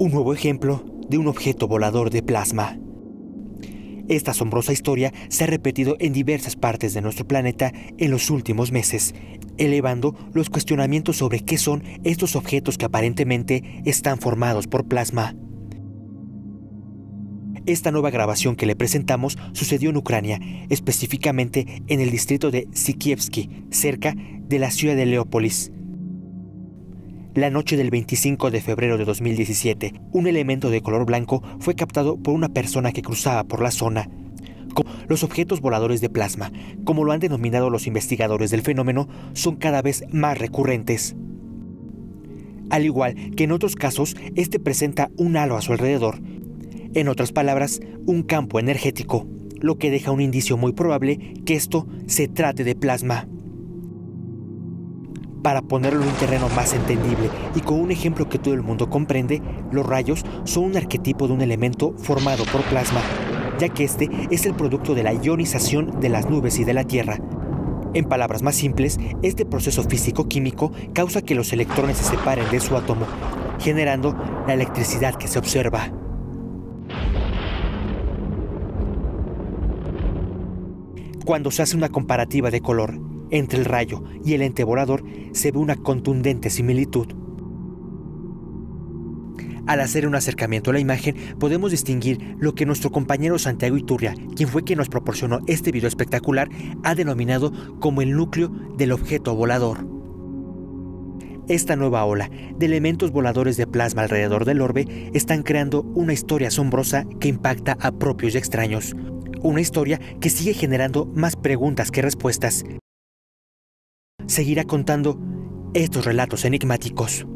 Un nuevo ejemplo de un objeto volador de plasma. Esta asombrosa historia se ha repetido en diversas partes de nuestro planeta en los últimos meses, elevando los cuestionamientos sobre qué son estos objetos que aparentemente están formados por plasma. Esta nueva grabación que le presentamos sucedió en Ucrania, específicamente en el distrito de Sikievsky, cerca de la ciudad de Leópolis. La noche del 25 de febrero de 2017, un elemento de color blanco fue captado por una persona que cruzaba por la zona. Los objetos voladores de plasma, como lo han denominado los investigadores del fenómeno, son cada vez más recurrentes. Al igual que en otros casos, este presenta un halo a su alrededor. En otras palabras, un campo energético, lo que deja un indicio muy probable que esto se trate de plasma. Para ponerlo en un terreno más entendible y con un ejemplo que todo el mundo comprende, los rayos son un arquetipo de un elemento formado por plasma, ya que este es el producto de la ionización de las nubes y de la Tierra. En palabras más simples, este proceso físico-químico causa que los electrones se separen de su átomo, generando la electricidad que se observa. Cuando se hace una comparativa de color entre el rayo y el ente volador, se ve una contundente similitud. Al hacer un acercamiento a la imagen, podemos distinguir lo que nuestro compañero Santiago Iturria, quien fue quien nos proporcionó este video espectacular, ha denominado como el núcleo del objeto volador. Esta nueva ola de elementos voladores de plasma alrededor del orbe están creando una historia asombrosa que impacta a propios y extraños. Una historia que sigue generando más preguntas que respuestas. Seguirá contando estos relatos enigmáticos.